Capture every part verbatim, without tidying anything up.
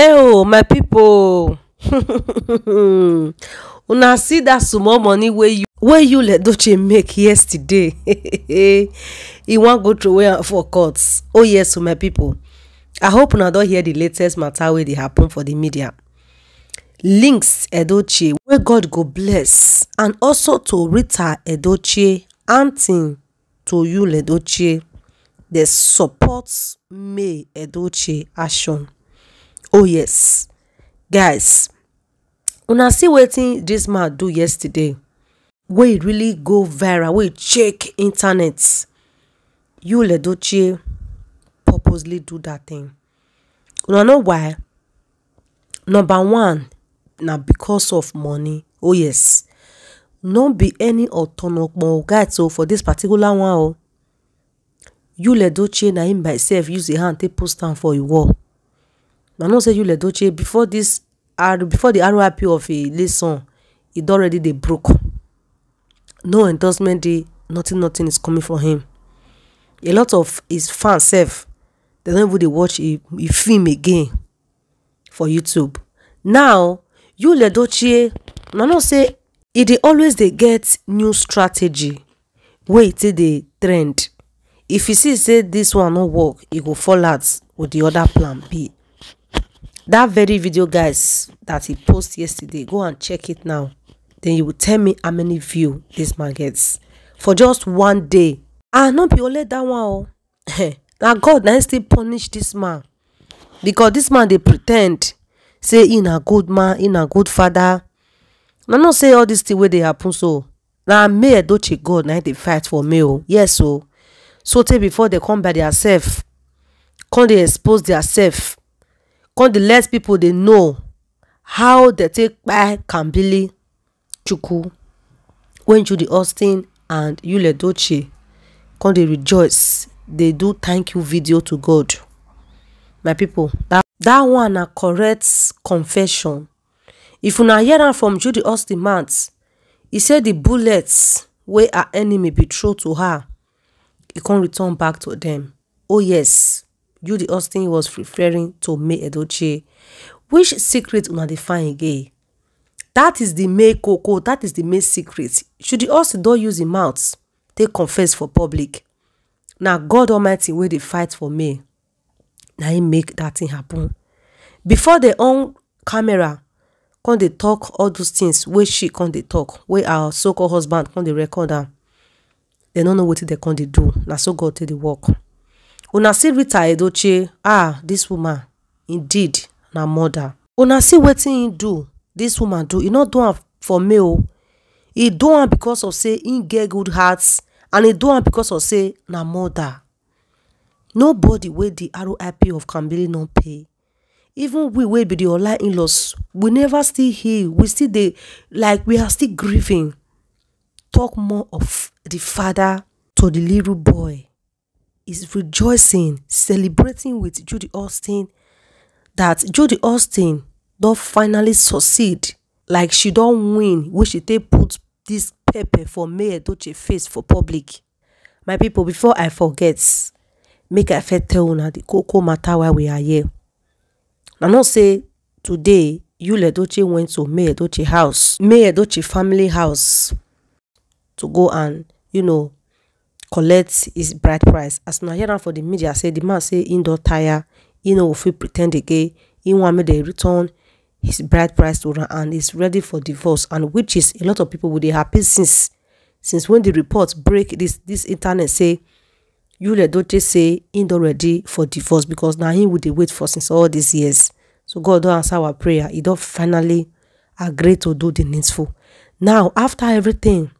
Oh, my people. Una see that small money where you where you let Edochie make yesterday. He won't go through where for courts. Oh yes, my people. I hope una don hear the latest matter where they happen for the media. Linc Edochie, where God go bless, and also to Rita Edochie, auntie to Yul Edochie, they support May Edochie action. Oh yes, guys, una see wetin this man do yesterday, where it really go viral, where it check internet. Yul Edochie purposely do that thing. Una know why? Number one. Now because of money. Oh yes, not be any autonomous guy. So for this particular one, oh, Yul Edochie na him by self use the hand take post am for a wall. Now no say Yul Edochie before this before the R I P of a lesson, it already they broke. No endorsement day, nothing, nothing is coming from him. A lot of his fans self they don't even they watch a, a film again for YouTube now. Yul Edochie, na no say e dey always dey get new strategy. Wait till the trend. If you see say this one no work, you go fall out with the other plan B. That very video, guys, that he posted yesterday, go and check it now. Then you will tell me how many views this man gets for just one day. Ah, no be only that one. Oh, now God na still punish this man because this man dey pretend. Say in a good man, in a good father. Now not say all this thing where they happen so. Now May Edochie God now they fight for me. Oh yes, so so tell before they come by themselves, can they expose themselves? Can they let people they know how they take by Kambili Chuku when Judy Austin and Yul Edochie can they rejoice? They do thank you video to God, my people. That That one a correct confession. If you na hear am from Judy Austin, he said the bullets where her enemy be thrown to her, it can't return back to them. Oh yes, Judy Austin was referring to May Edochie. Which secret una dey find again? That is the May Coco. That is the May secret. Judy Austin don't use him mouth. They confess for public. Now God Almighty where they fight for May. Now he make that thing happen. Before they on camera, can they talk all those things where she can they talk, where our so-called husband can they record them? They don't know what they can they do. Now so God take the work. Una see Rita Edochie, ah, this woman indeed na mother. Una see what he do. This woman do. He not do it for me. He do it because of say he get good hearts, and he do it because of say na mother. Nobody where the R I P of Kambili non pay. Even we where be the online in-laws, we never still heal. We still they like we are still grieving. Talk more of the father to the little boy. Is rejoicing, celebrating with Judy Austin that Judy Austin don't finally succeed. Like she don't win, which she they put this paper for May Edochie face for public. My people, before I forget. Make I fit tell una the cocoa matter why we are here. Now not say today Yul Edochie went to May Edochie house, May Edochie family house, to go and you know collect his bride price. As now hear for the media say the man say in don't tire, you know if we pretend again, he want me to return his bride price to her and is ready for divorce. And which is a lot of people would be happy since since when the reports break this this internet say. Yul Edochie say he don't ready for divorce because now he would wait for since all these years. So God don't answer our prayer. He don't finally agree to do the needful. Now, after everything,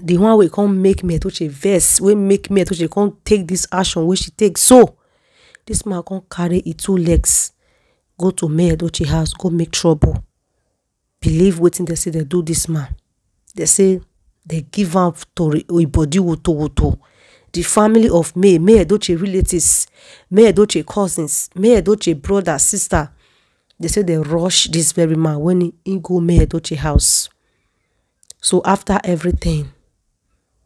the one we can't make May Edochie verse, we make May Edochie can't take this action which she takes. So this man can't carry his two legs. Go to May Edochie house, go make trouble. Believe waiting they say they do this man. They say they give up to body woto woto. The family of May, May Edochie relatives, May Edochie cousins, May Edochie brother, sister. They say they rush this very man when he, he go May Edochie house. So after everything,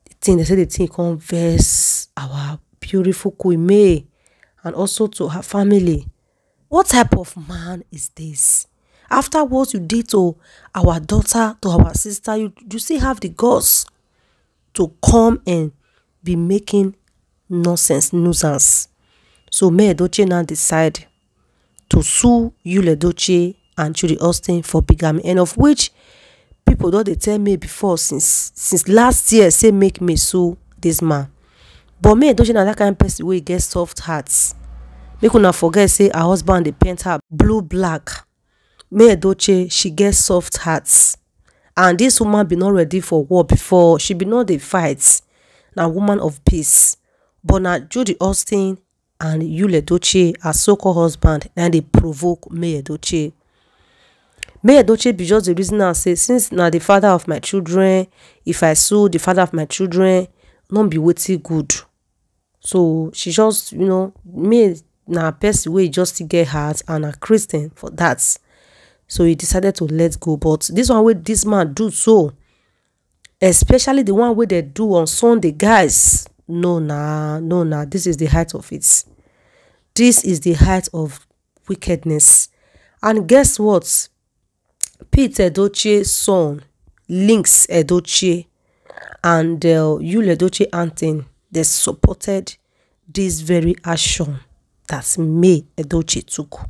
the thing they say the thing converse our beautiful Queen May and also to her family. What type of man is this? Afterwards, you did to our daughter, to our sister, you, you still have the guts to come and be making nonsense, nuisance. So May Edochie now decide to sue Yul Edochie and Judy Austin for bigamy, and of which people don't they tell me before since since last year say make me sue this man. But May Edochie now that kind of person where he gets soft hearts. Make una forget say her husband they paint her blue black. May Edochie, she gets soft hearts. And this woman be not ready for war before. She be not the fights. Now woman of peace. But now Judy Austin and Yul Edochie, her so-called husband, and they provoke May Edochie. May Edochie be just the reason I say, since now the father of my children, if I sue the father of my children, not be waiting good. So she just, you know, May now pass away just to get hurt and a Christian for that. So he decided to let go. But this one way this man do so, especially the one way they do on Sunday, guys. No, nah, no, nah. This is the height of it. This is the height of wickedness. And guess what? Pete Edochie's son, Linc Edochie, and uh, Yul Edochie Anton, they supported this very action that May Edochie took.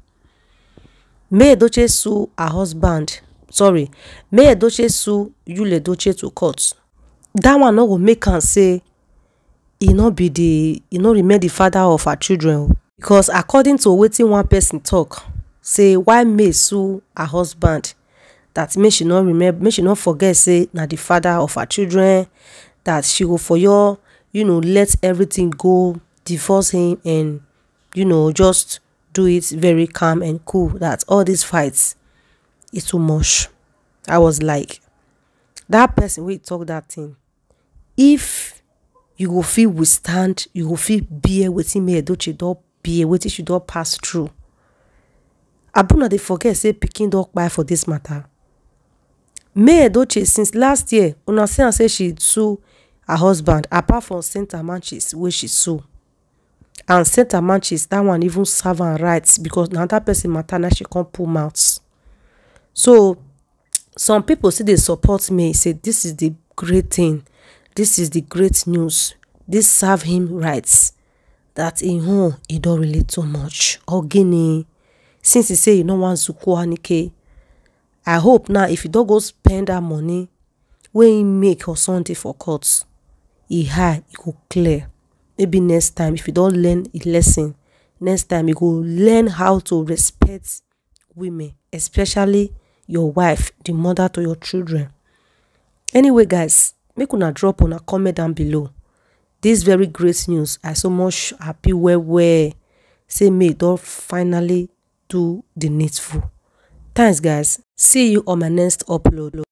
May Edochie sue her husband. Sorry. May Edochie sue Yul Edochie to court. That one no go make am say he no be the he no remain the father of her children. Because according to wetin one person talk, say why May sue her husband, that may she not remember, may she not forget say na the father of her children, that she go for your, you know, let everything go, divorce him, and you know, just do it very calm and cool, that all these fights is too much. I was like, that person will talk that thing. If you go feel withstand, you go feel bear waiting me, don't you don't bear waiting, you don't pass through. Abuna they forget say picking dog by for this matter. May Edochie since last year, una say she sue her husband, apart from Saint Amanchis, where she sue. And Saint Amanchis, that one even serve and rights, because another person matter now she can't pull mouths. So some people say they support me, say this is the great thing, this is the great news, this serve him rights. That in home he don't relate too much. Or Guinea, since he say you don't want to go anike. I hope now if you don't go spend that money, when he make or Sunday for courts, he high, he go clear. Maybe next time, if you don't learn a lesson, next time you go learn how to respect women, especially your wife, the mother to your children. Anyway, guys, make una drop on a comment down below. This very great news. I so much happy where where say May Edochie finally do the needful. Thanks, guys. See you on my next upload.